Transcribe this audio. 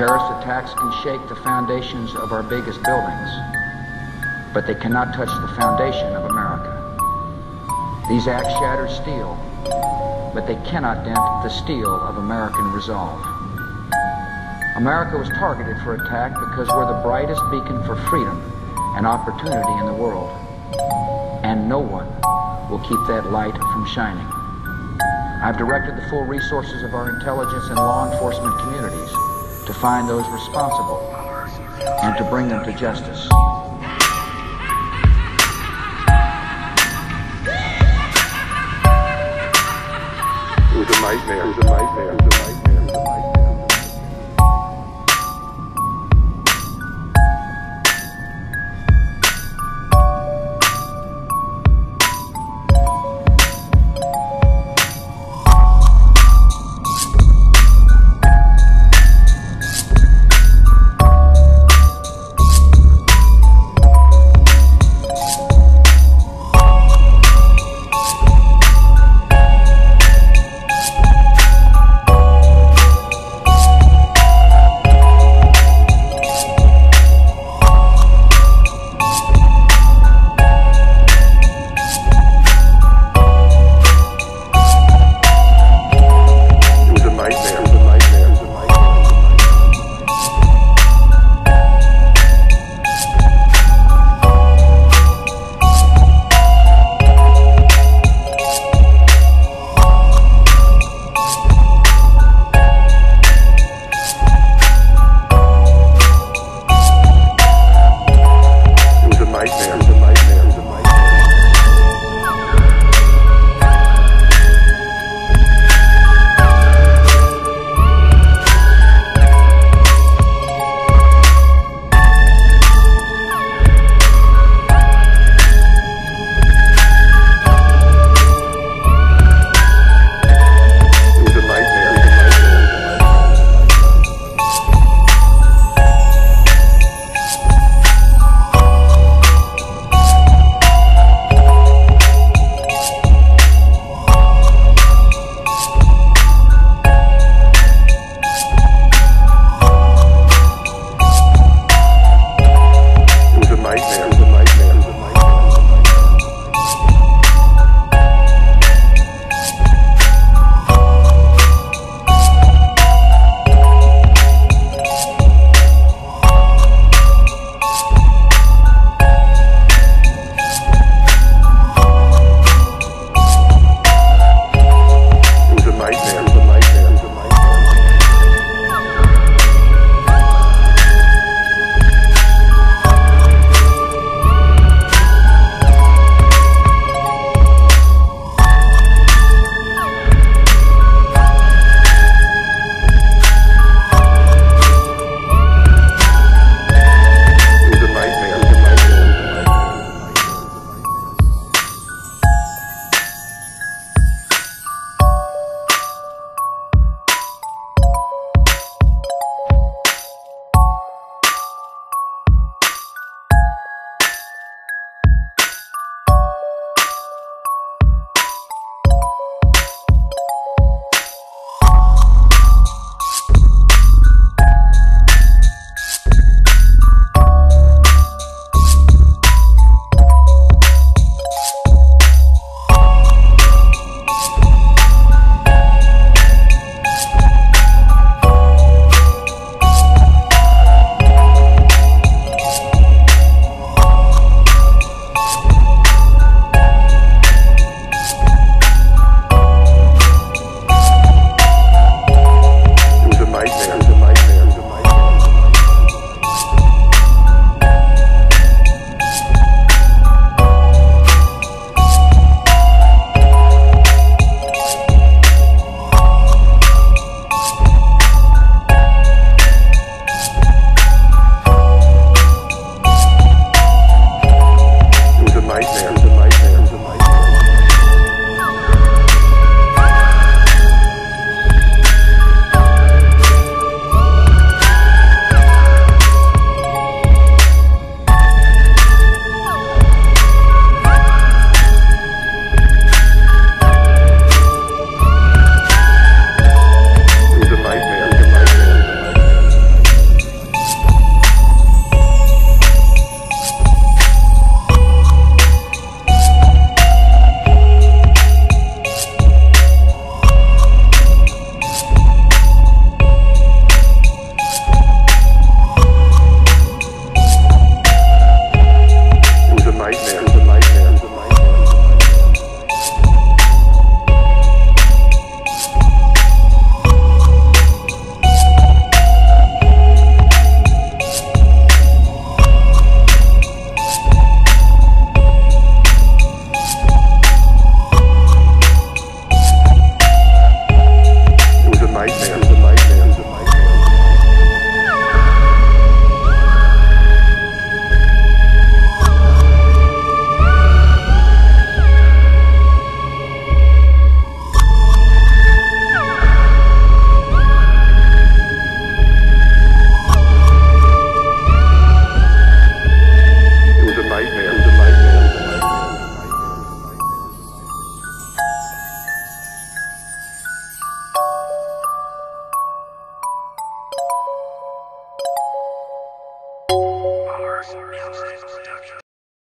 Terrorist attacks can shake the foundations of our biggest buildings, but they cannot touch the foundation of America. These acts shatter steel, but they cannot dent the steel of American resolve. America was targeted for attack because we're the brightest beacon for freedom and opportunity in the world, and no one will keep that light from shining. I've directed the full resources of our intelligence and law enforcement communities to find those responsible and to bring them to justice. It was a nightmare.